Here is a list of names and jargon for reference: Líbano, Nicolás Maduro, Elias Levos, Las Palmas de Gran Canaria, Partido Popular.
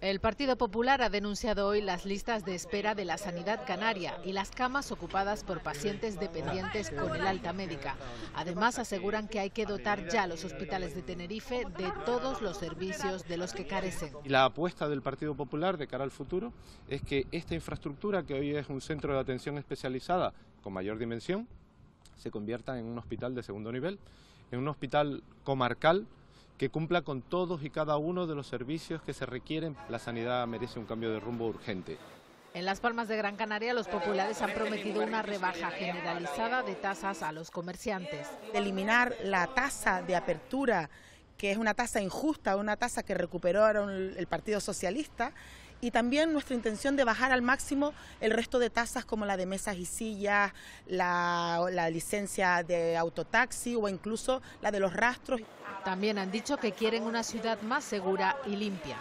El Partido Popular ha denunciado hoy las listas de espera de la sanidad canaria y las camas ocupadas por pacientes dependientes con el alta médica. Además, aseguran que hay que dotar ya a los hospitales de Tenerife de todos los servicios de los que carecen. La apuesta del Partido Popular de cara al futuro es que esta infraestructura, que hoy es un centro de atención especializada con mayor dimensión, se convierta en un hospital de segundo nivel, en un hospital comarcal, que cumpla con todos y cada uno de los servicios que se requieren. La sanidad merece un cambio de rumbo urgente. En Las Palmas de Gran Canaria, los populares han prometido una rebaja generalizada de tasas a los comerciantes. Eliminar la tasa de apertura, que es una tasa injusta, una tasa que recuperó el Partido Socialista, y también nuestra intención de bajar al máximo el resto de tasas como la de mesas y sillas, la licencia de autotaxi o incluso la de los rastros. También han dicho que quieren una ciudad más segura y limpia.